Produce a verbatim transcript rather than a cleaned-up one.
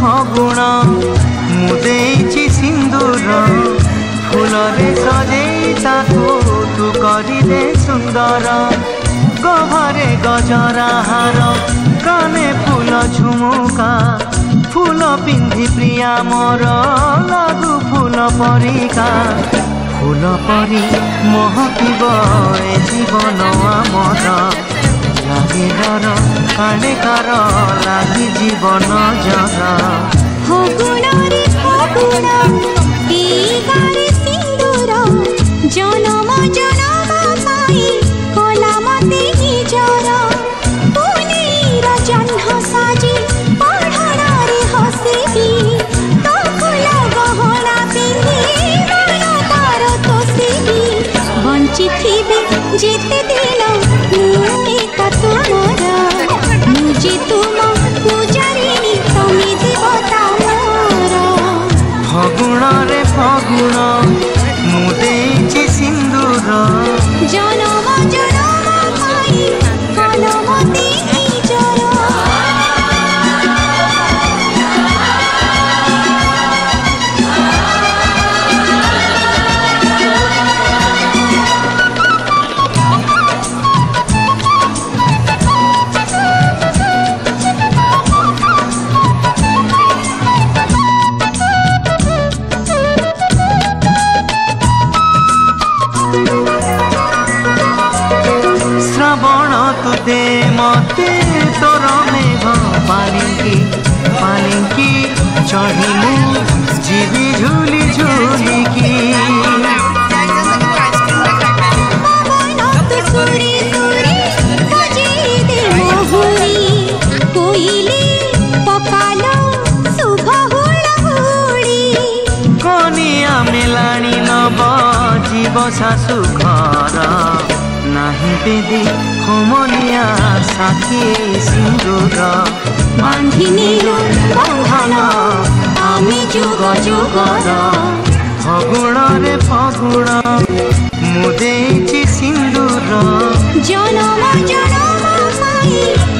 फगुणा मुदे सिंदूर फूल सजे तू करे सुंदर गभरे गजरा हार काने फूल झुमुका फूल पिंधि प्रिया मोर लागू फूल परिका फूल परी महकिब ए जीवन आमर लगे डर काने कार लगी जीवन जरा जनम जनम पाई कोला मते जरा जीते दिलो मुझे कतुमरा मुझे तुम पूजारी तमी देवता मोरा फगुणा रे फगुणा मुदे जे सिंदूर जनम जनम पाई कलम ते जरा मते तोर मेघ पालिकी पालिकी चढ़िलू जीवी झूली झूली की कनिया मेलाणी नब जीव सासु घर नहीं बेदी होमनिया साखी सिंदूर बांधिनीलो बंधना आमी जुग जुगर फगुणा रे फगुणा मुदेची सिंदूर जनम जनम पाई।